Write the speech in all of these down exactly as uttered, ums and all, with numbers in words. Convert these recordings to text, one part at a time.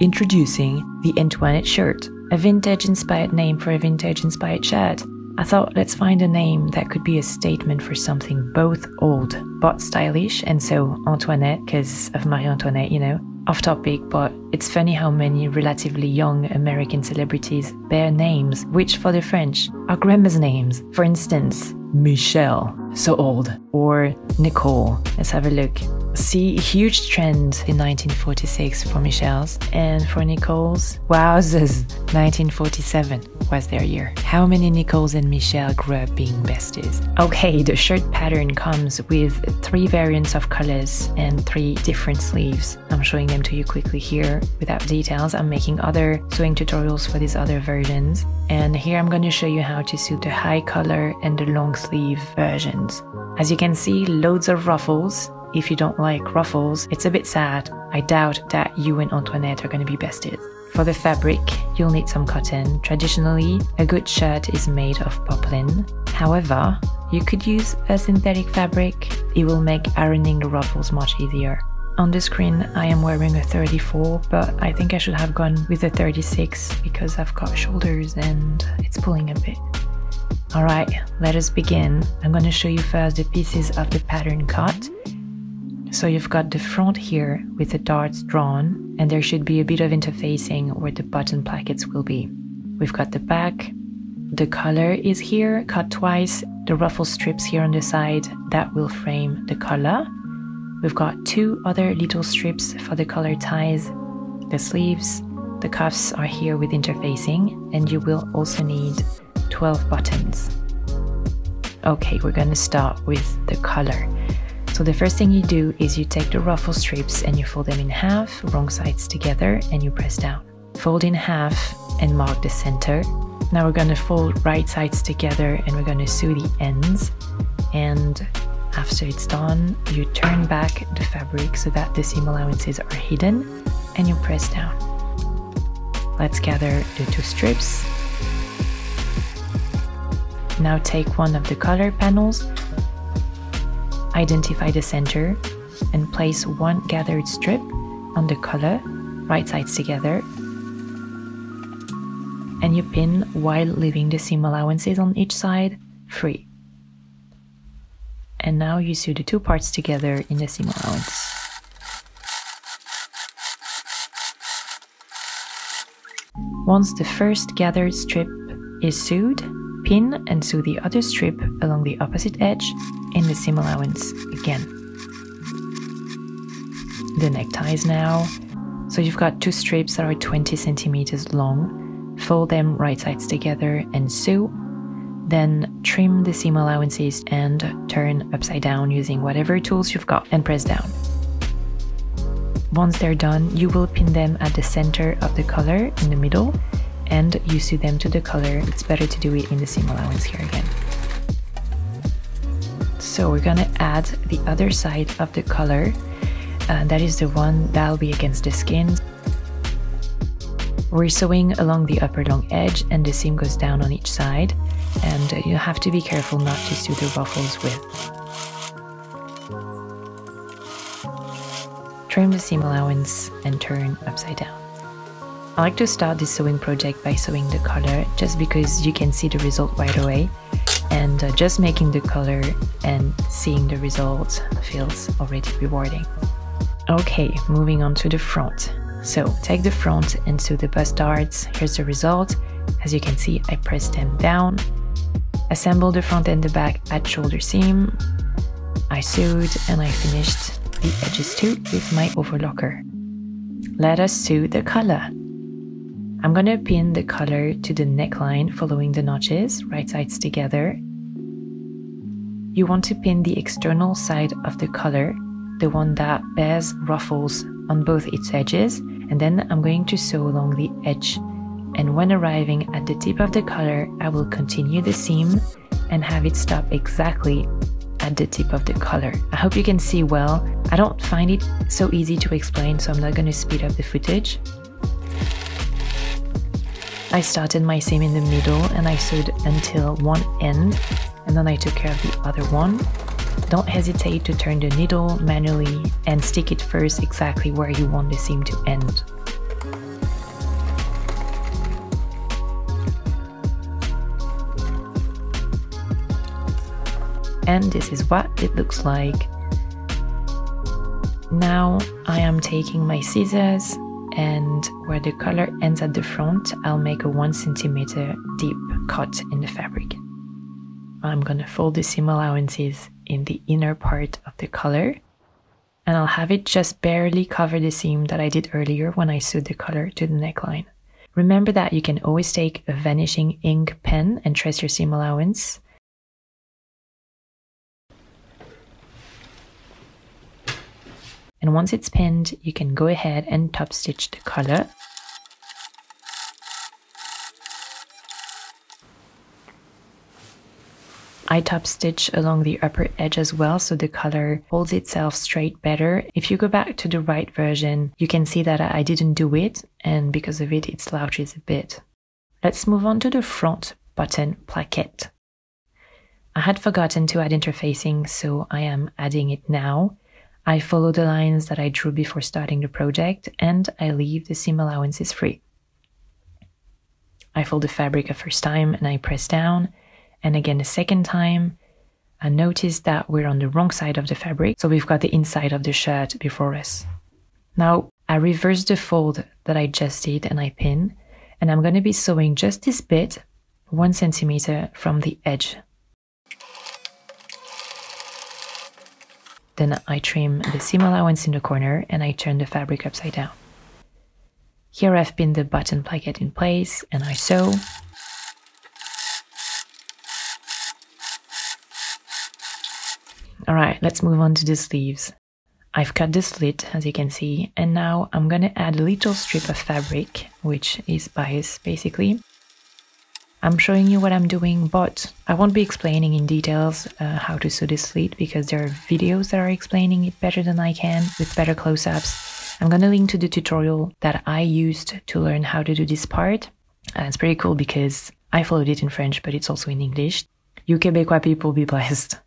Introducing the Antoinette shirt, a vintage-inspired name for a vintage-inspired shirt. I thought, let's find a name that could be a statement for something both old but stylish, and so Antoinette, because of Marie Antoinette, you know. Off topic, but it's funny how many relatively young American celebrities bear names which for the French are grandma's names. For instance, Michelle, so old, or Nicole. Let's have a look. See, huge trend in nineteen forty-six for Michelle's, and for Nicole's, wowzers, nineteen forty-seven was their year. How many Nicole's and Michelle grew up being besties? Okay, the shirt pattern comes with three variants of colors and three different sleeves. I'm showing them to you quickly here without details. I'm making other sewing tutorials for these other versions, and here I'm going to show you how to sew the high collar and the long sleeve versions. As you can see, loads of ruffles. If you don't like ruffles, it's a bit sad. I doubt that you and Antoinette are going to be besties. For the fabric, you'll need some cotton. Traditionally, a good shirt is made of poplin. However, you could use a synthetic fabric. It will make ironing the ruffles much easier. On the screen, I am wearing a thirty-four, but I think I should have gone with a thirty-six because I've got shoulders and it's pulling a bit. Alright, let us begin. I'm going to show you first the pieces of the pattern cut. So you've got the front here with the darts drawn, and there should be a bit of interfacing where the button plackets will be. We've got the back, the collar is here, cut twice, the ruffle strips here on the side, that will frame the collar. We've got two other little strips for the collar ties, the sleeves, the cuffs are here with interfacing, and you will also need twelve buttons. Okay, we're gonna start with the collar. So the first thing you do is you take the ruffle strips and you fold them in half, wrong sides together, and you press down. Fold in half and mark the center. Now we're going to fold right sides together and we're going to sew the ends. And after it's done, you turn back the fabric so that the seam allowances are hidden and you press down. Let's gather the two strips. Now take one of the collar panels. Identify the center and place one gathered strip on the collar, right sides together, and you pin while leaving the seam allowances on each side free. And now you sew the two parts together in the seam allowance. Once the first gathered strip is sewed, pin and sew the other strip along the opposite edge in the seam allowance again. The neckties now. So you've got two strips that are twenty centimeters long. Fold them right sides together and sew. Then trim the seam allowances and turn upside down using whatever tools you've got and press down. Once they're done, you will pin them at the center of the collar in the middle, and you sew them to the collar. It's better to do it in the seam allowance here again. So we're gonna add the other side of the collar, uh, that is the one that'll be against the skin. We're sewing along the upper long edge and the seam goes down on each side, and you have to be careful not to sew the ruffles with. Trim the seam allowance and turn upside down. I like to start this sewing project by sewing the collar just because you can see the result right away, and uh, just making the collar and seeing the result feels already rewarding. Okay, moving on to the front. So take the front and sew the bust darts. Here's the result. As you can see, I press them down. Assemble the front and the back at shoulder seam. I sewed and I finished the edges too with my overlocker. Let us sew the collar. I'm going to pin the collar to the neckline following the notches, right sides together. You want to pin the external side of the collar, the one that bears ruffles on both its edges, and then I'm going to sew along the edge. And when arriving at the tip of the collar, I will continue the seam and have it stop exactly at the tip of the collar. I hope you can see well. I don't find it so easy to explain, so I'm not going to speed up the footage. I started my seam in the middle and I sewed until one end, and then I took care of the other one. Don't hesitate to turn the needle manually and stick it first exactly where you want the seam to end. and this is what it looks like. Now I am taking my scissors, and where the collar ends at the front, I'll make a one centimeter deep cut in the fabric. I'm gonna fold the seam allowances in the inner part of the collar, and I'll have it just barely cover the seam that I did earlier when I sewed the collar to the neckline. Remember that you can always take a vanishing ink pen and trace your seam allowance. And once it's pinned, you can go ahead and top stitch the collar. I top stitch along the upper edge as well, so the collar holds itself straight better. If you go back to the right version, you can see that I didn't do it, and because of it, it slouches a bit. Let's move on to the front button placket. I had forgotten to add interfacing, so I am adding it now. I follow the lines that I drew before starting the project, and I leave the seam allowances free. I fold the fabric a first time and I press down, and again a second time. I notice that we're on the wrong side of the fabric, so we've got the inside of the shirt before us. Now I reverse the fold that I just did and I pin, and I'm going to be sewing just this bit, one centimeter from the edge. Then I trim the seam allowance in the corner and I turn the fabric upside down. Here I've pinned the button placket in place and I sew. Alright, let's move on to the sleeves. I've cut the slit, as you can see, and now I'm gonna add a little strip of fabric, which is bias, basically. I'm showing you what I'm doing, but I won't be explaining in details uh, how to sew the slit, because there are videos that are explaining it better than I can, with better close-ups. I'm gonna link to the tutorial that I used to learn how to do this part. Uh, it's pretty cool because I followed it in French, but it's also in English. You Québécois people be blessed.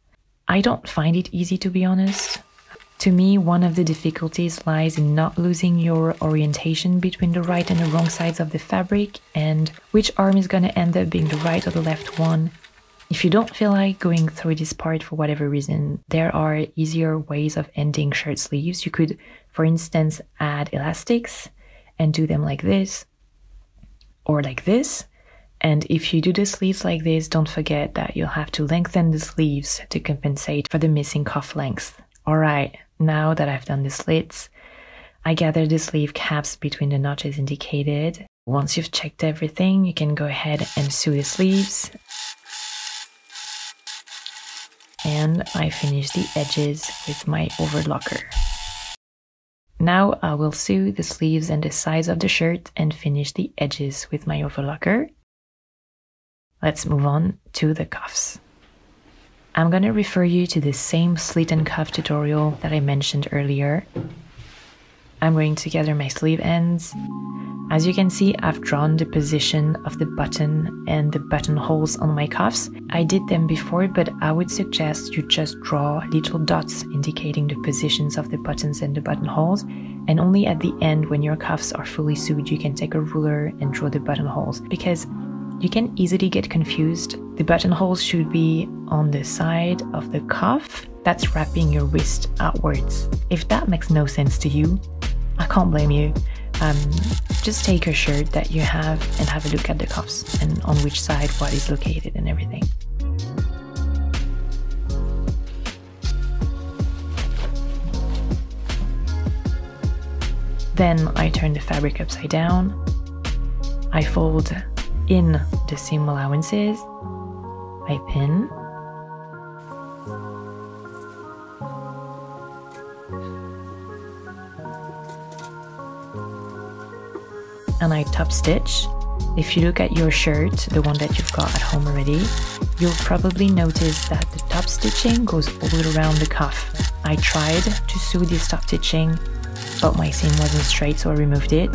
I don't find it easy, to be honest. To me, one of the difficulties lies in not losing your orientation between the right and the wrong sides of the fabric, and which arm is gonna end up being the right or the left one. If you don't feel like going through this part for whatever reason, there are easier ways of ending shirt sleeves. You could, for instance, add elastics and do them like this or like this. And if you do the sleeves like this, don't forget that you'll have to lengthen the sleeves to compensate for the missing cuff length. Alright, now that I've done the slits, I gather the sleeve caps between the notches indicated. Once you've checked everything, you can go ahead and sew the sleeves. And I finish the edges with my overlocker. Now I will sew the sleeves and the sides of the shirt and finish the edges with my overlocker. Let's move on to the cuffs. I'm going to refer you to the same slit and cuff tutorial that I mentioned earlier. I'm going to gather my sleeve ends. As you can see, I've drawn the position of the button and the buttonholes on my cuffs. I did them before, but I would suggest you just draw little dots indicating the positions of the buttons and the buttonholes, and only at the end, when your cuffs are fully sewed, you can take a ruler and draw the buttonholes, because you can easily get confused. The buttonholes should be on the side of the cuff that's wrapping your wrist outwards. If that makes no sense to you, I can't blame you. Um, just take a shirt that you have and have a look at the cuffs and on which side what is located and everything. Then I turn the fabric upside down. I fold in the seam allowances, I pin, and I top stitch. If you look at your shirt, the one that you've got at home already, you'll probably notice that the top stitching goes all around the cuff. I tried to sew this top stitching, but my seam wasn't straight, so I removed it.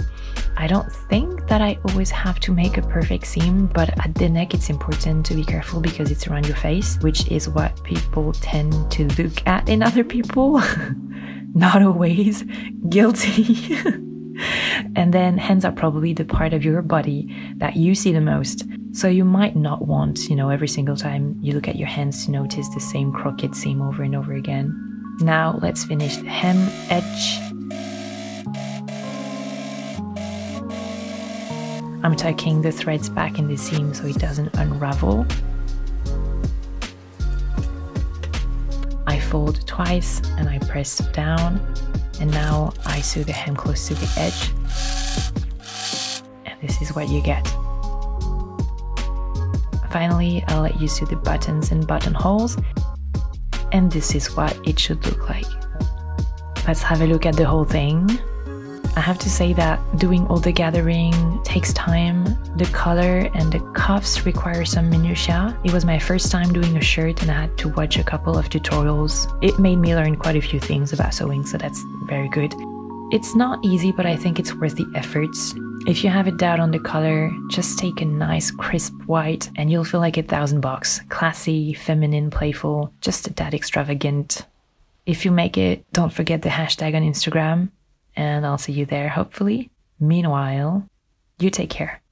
I don't think that I always have to make a perfect seam, but at the neck it's important to be careful because it's around your face, which is what people tend to look at in other people. Not always. Guilty. And then hands are probably the part of your body that you see the most. So you might not want, you know, every single time you look at your hands to notice the same crooked seam over and over again. Now let's finish the hem edge. I'm tucking the threads back in the seam so it doesn't unravel. I fold twice and I press down, and now I sew the hem close to the edge. And this is what you get. Finally, I'll let you sew the buttons and buttonholes, and this is what it should look like. Let's have a look at the whole thing. I have to say that doing all the gathering takes time. The color and the cuffs require some minutia. It was my first time doing a shirt and I had to watch a couple of tutorials. It made me learn quite a few things about sewing, so that's very good. It's not easy, but I think it's worth the efforts. If you have a doubt on the color, just take a nice crisp white and you'll feel like a thousand bucks. Classy, feminine, playful, just a tad extravagant. If you make it, don't forget the hashtag on Instagram, and I'll see you there hopefully. Meanwhile, you take care.